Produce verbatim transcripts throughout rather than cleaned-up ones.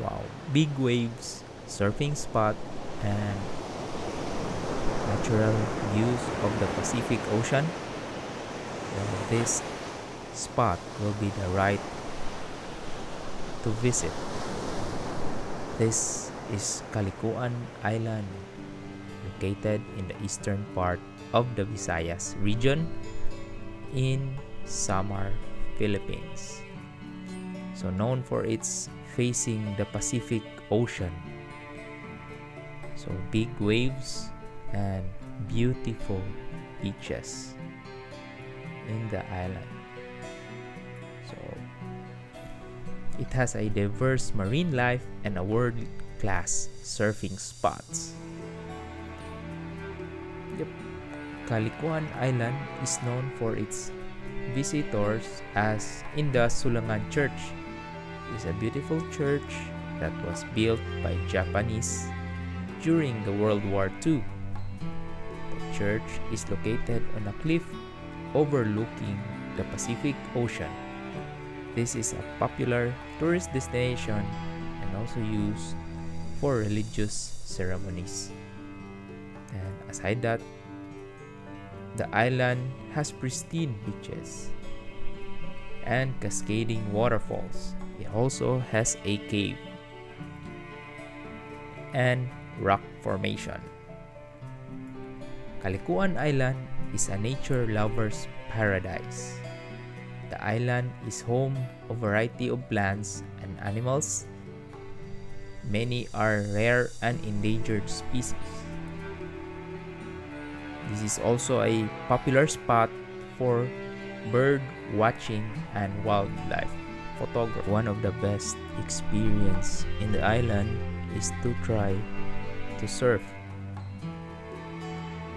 Wow, big waves, surfing spot, and natural views of the Pacific Ocean. Well, this spot will be the right to visit. This is Calicoan Island, located in the eastern part of the Visayas region in Samar, Philippines. So known for its facing the Pacific Ocean. So big waves and beautiful beaches in the island. So it has a diverse marine life and a world-class surfing spots. Yep. Calicoan Island is known for its visitors as in the Sulangan Church. It's a beautiful church that was built by Japanese during the World War Two. The church is located on a cliff overlooking the Pacific Ocean. This is a popular tourist destination and also used for religious ceremonies. And aside that, the island has pristine beaches and cascading waterfalls. It also has a cave and rock formation. Calicoan Island is a nature lover's paradise. The island is home of a variety of plants and animals. Many are rare and endangered species. This is also a popular spot for bird watching and wildlife photography. One of the best experience in the island is to try to surf.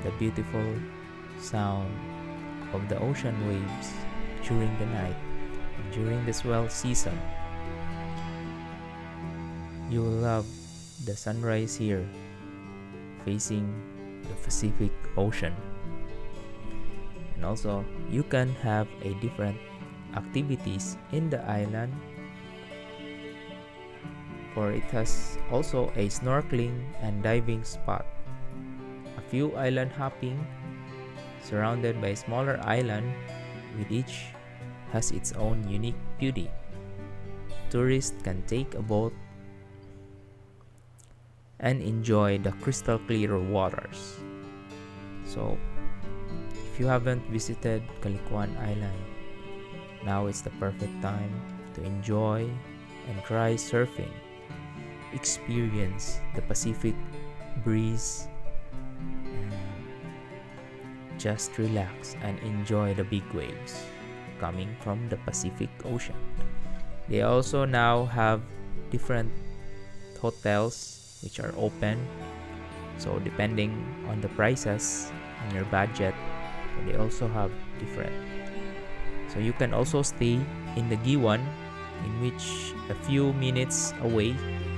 The beautiful sound of the ocean waves during the night and during the swell season. You will love the sunrise here facing the Pacific Ocean. And also you can have a different activities in the island, for it has also a snorkeling and diving spot, a few island hopping surrounded by smaller island with each has its own unique beauty. Tourists can take a boat and enjoy the crystal clear waters. So if you haven't visited Calicoan Island, now is the perfect time to enjoy and try surfing. Experience the Pacific breeze and just relax and enjoy the big waves coming from the Pacific Ocean. They also now have different hotels which are open, so depending on the prices and your budget, they also have different. So you can also stay in the Giwan, in which a few minutes away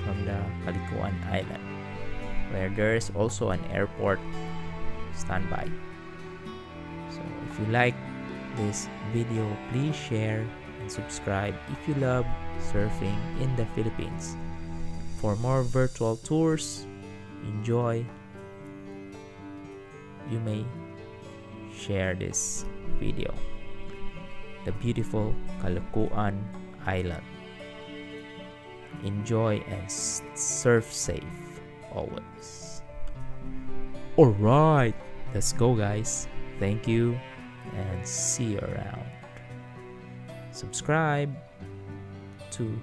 from the Calicoan Island, where there is also an airport standby. So if you like this video, please share and subscribe if you love surfing in the Philippines. For more virtual tours, enjoy. You may share this video. The beautiful Calicoan Island. Enjoy and surf safe always. Alright, let's go guys. Thank you and see you around. Subscribe to